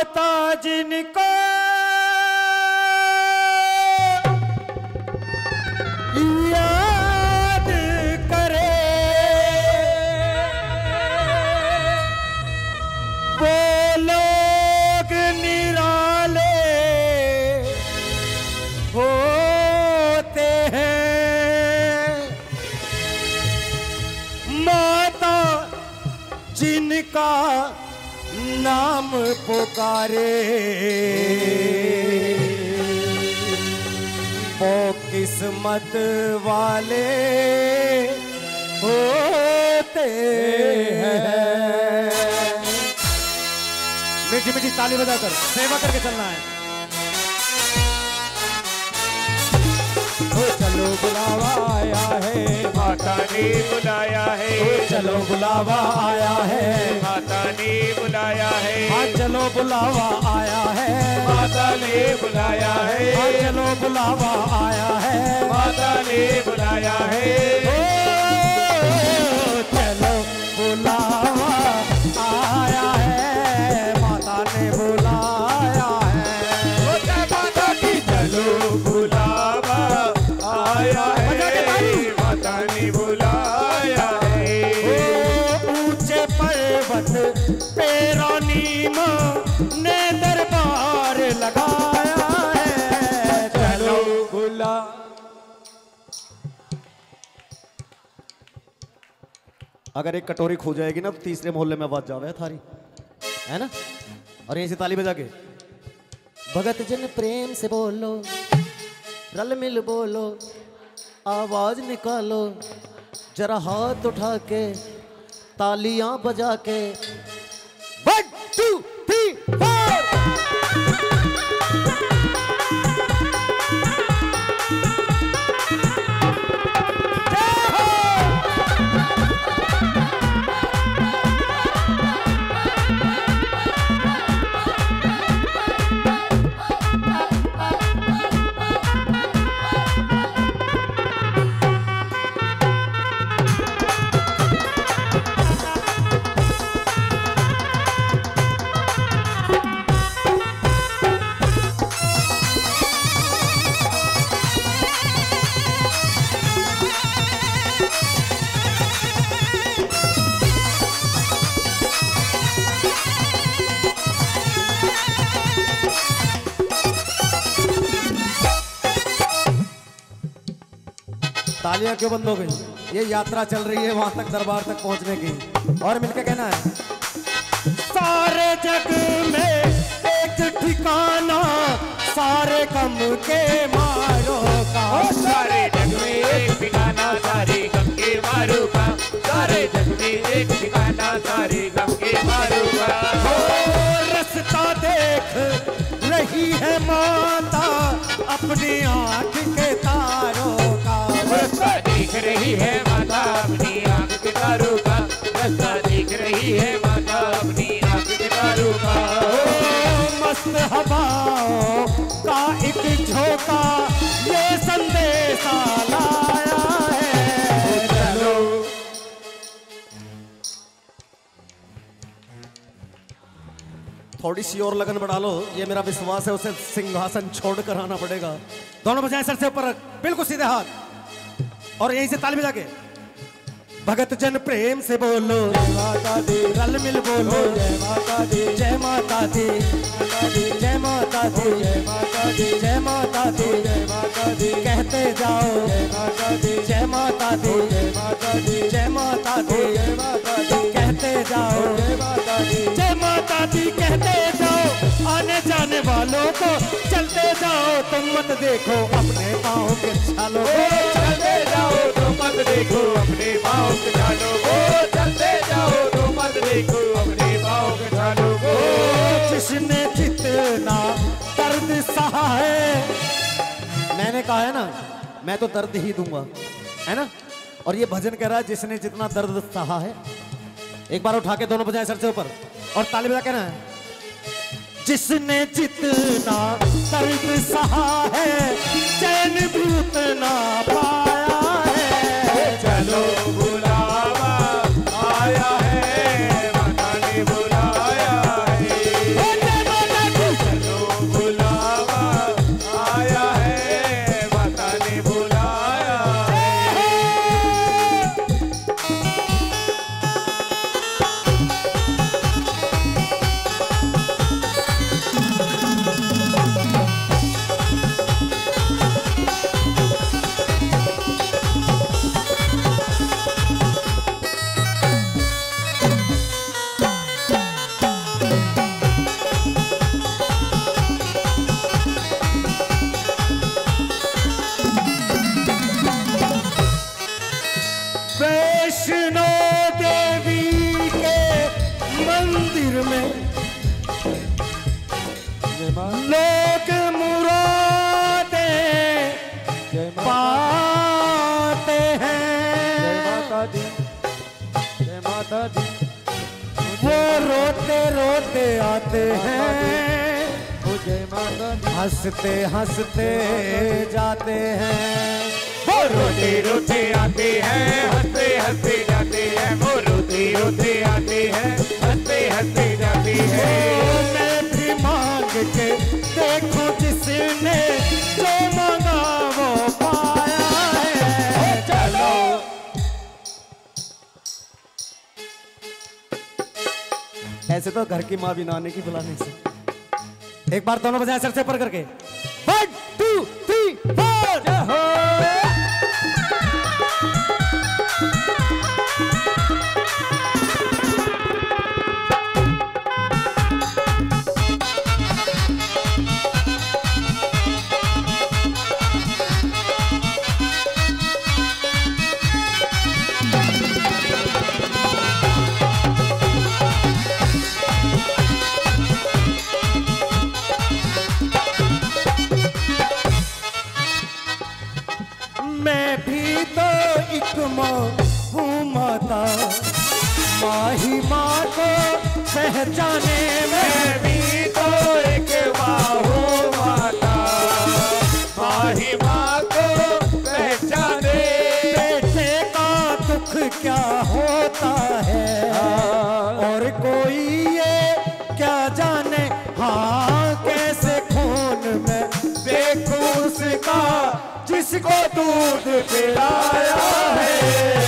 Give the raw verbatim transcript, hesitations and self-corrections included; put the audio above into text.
पता जिनको याद करे वो लोग निराले होते हैं। माता जिनका नाम पुकारे वो किस्मत वाले होते हैं। मीठी मीठी ताली बजाकर सेवा करके चलना है। चलो बुलावा आया है, माता ने बुलाया है। चलो बुलावा आया है, माता ने बुलाया है। चलो बुलावा आया है, माता ने बुलाया है। चलो बुलावा आया है, माता ने बुलाया है। चलो बुलावा आया है, माता ने बुलाया है। माता की चलो बुलावा आया है, माता ने बुलाया है। ऊंचे पर्वत पे रानी माँ ने दरबार लगाया है। चलो बुला अगर एक कटोरी खो जाएगी ना तो तीसरे मोहल्ले में आवाज जावे थारी, है ना। और यहीं से ताली बजा के भगत जन प्रेम से बोलो, रल मिल बोलो, आवाज निकालो, जरा हाथ उठा के तालियां बजा के वन टू थ्री फोर। तालियां क्यों बंद हो गई? ये यात्रा चल रही है वहां तक, दरबार तक पहुंचने की। और मिलकर कहना है सारे जग में एक ठिकाना सारे गम के मारों का। सारे जग में एक ठिकाना सारे गम के मारों का। सारे जग में एक ठिकाना सारे गम के मारों का। रास्ता देख रही है माता अपनी आंख के तारों का। रास्ता देख रही है माता अपनी आंख के तारों का। रास्ता देख रही है माता अपनी आंख के तारों का। मस्त हवाओं का एक झोंका ये संदेशा लाया है। चलो थोड़ी सी और लगन बढ़ा लो, ये मेरा विश्वास है उसे सिंहासन छोड़कर आना पड़ेगा। दोनों बजाएं सर से ऊपर, बिल्कुल सीधे हाथ। और यहीं से ताल मिला के भगत जन प्रेम से बोलो, जय माता दी, रल मिल बोलो, जय माता दी, जय माता दी, जय माता दी, जय माता दी, जय माता दी, जय माता दी। कहते जाओ जय माता दी, जय माता दी, जय माता दी, जय माता दी, जय माता दी। कहते जाओ जय माता दी, जय माता दी, कहते जाओ आने जाने वालों को। चलते जाओ तुम मत देखो अपने पाँव के छालों को। चलते जाओ तुम मत देखो अपने पाँव के छालों को। चलते जाओ तुम मत देखो अपने पाँव के छालों को। जिसने जितना दर्द सहा है, मैंने कहा है ना मैं तो दर्द ही दूंगा, है ना। और ये भजन कह रहा है जिसने जितना दर्द सहा है। एक बार उठा के दोनों बजाएं सर से ऊपर और ताली बजा कहना है जिसने जितना दर्द सहा है चैन भी उतना पाया है। चलो बुलावा आया है, माता ने बुलाया है। लोग मुरादें पाते हैं। जय माता दी, जय माता दी। वो रोते रोते आते हैं, वो जय माता दी। हंसते हंसते जाते हैं, वो रोते रोते आते हैं। हंसते हंसते जाते हैं, वो रोते रोते आते हैं। हंसते हंसते जाते हैं। के देखो जिसने जो मांगा वो पाया है। चलो ऐसे तो घर की माँ भी नानी की बुलाने से। एक बार दोनों बजाय सर से पर करके one two three four. Mahi माँ को पहचाने में भी तो एक माँ हो माता। माही माँ को पहचाने बेटे का दुख क्या होता है, और कोई ये क्या जाने। हाँ कैसे खून में देखूं उसका जिसको दूध पिलाया है।